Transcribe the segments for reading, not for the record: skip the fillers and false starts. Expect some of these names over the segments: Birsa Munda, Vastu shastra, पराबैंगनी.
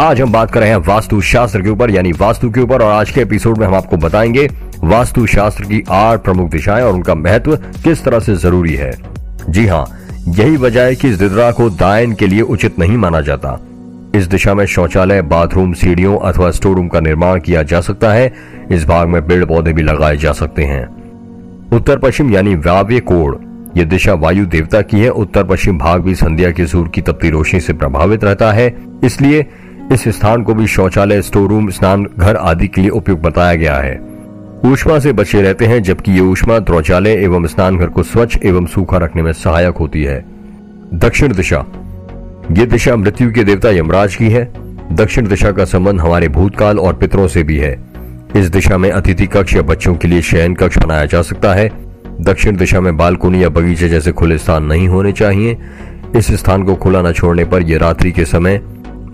आज हम बात कर रहे हैं वास्तु शास्त्र के ऊपर, यानी वास्तु के ऊपर। और आज के एपिसोड में हम आपको बताएंगे वास्तु शास्त्र की 8 प्रमुख दिशाएं और उनका महत्व किस तरह से जरूरी है। जी हाँ, यही वजह है कि इस दिशा को दायन के लिए उचित नहीं माना जाता। इस दिशा में शौचालय, बाथरूम, सीढ़ियों अथवा स्टोर रूम का निर्माण किया जा सकता है। इस भाग में पेड़ पौधे भी लगाए जा सकते हैं। उत्तर पश्चिम यानी वायव्य कोण, यह दिशा वायु देवता की है। उत्तर पश्चिम भाग भी संध्या के सूर्य की तपती रोशनी से प्रभावित रहता है, इसलिए इस स्थान को भी शौचालय, स्टोर रूम, स्नान घर आदि के लिए उपयुक्त बताया गया है। ऊष्मा से बचे रहते हैं, जबकि ये ऊष्मा शौचालय एवं स्नान घर को स्वच्छ एवं सूखा रखने में सहायक होती है। दक्षिण दिशा, ये दिशा मृत्यु के देवता यमराज की है। दक्षिण दिशा का संबंध हमारे भूतकाल और पितरों से भी है। इस दिशा में अतिथि कक्ष या बच्चों के लिए शयन कक्ष बनाया जा सकता है। दक्षिण दिशा में बालकोनी या बगीचे जैसे खुले स्थान नहीं होने चाहिए। इस स्थान को खुला न छोड़ने पर यह रात्रि के समय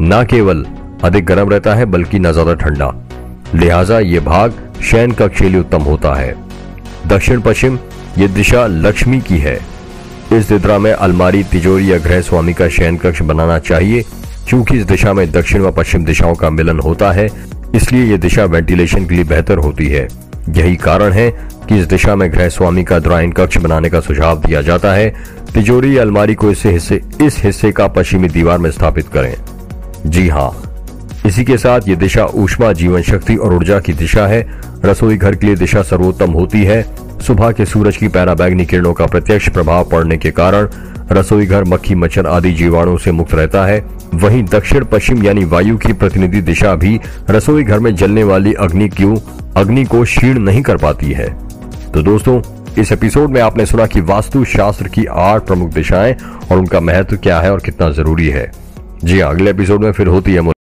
न केवल अधिक गर्म रहता है बल्कि न ज्यादा ठंडा, लिहाजा ये भाग शयन कक्ष के लिए उत्तम होता है। दक्षिण पश्चिम, ये दिशा लक्ष्मी की है। इस दिशा में अलमारी, तिजोरी या गृह स्वामी का शयन कक्ष बनाना चाहिए। क्योंकि इस दिशा में दक्षिण व पश्चिम दिशाओं का मिलन होता है, इसलिए यह दिशा वेंटिलेशन के लिए बेहतर होती है। यही कारण है कि इस दिशा में गृह स्वामी का ड्राइंग कक्ष बनाने का सुझाव दिया जाता है। तिजोरी या अलमारी को इस हिस्से का पश्चिमी दीवार में स्थापित करें। जी हाँ, इसी के साथ ये दिशा ऊष्मा, जीवन शक्ति और ऊर्जा की दिशा है। रसोई घर के लिए दिशा सर्वोत्तम होती है। सुबह के सूरज की पराबैंगनी किरणों का प्रत्यक्ष प्रभाव पड़ने के कारण रसोई घर मक्खी, मच्छर आदि जीवाणुओं से मुक्त रहता है। वहीं दक्षिण पश्चिम यानी वायु की प्रतिनिधि दिशा भी रसोई घर में जलने वाली अग्नि को क्षीण नहीं कर पाती है। तो दोस्तों, इस एपिसोड में आपने सुना कि वास्तु शास्त्र की 8 प्रमुख दिशाएं और उनका महत्व क्या है और कितना जरूरी है। जी, अगले एपिसोड में फिर होती है